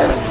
Yeah.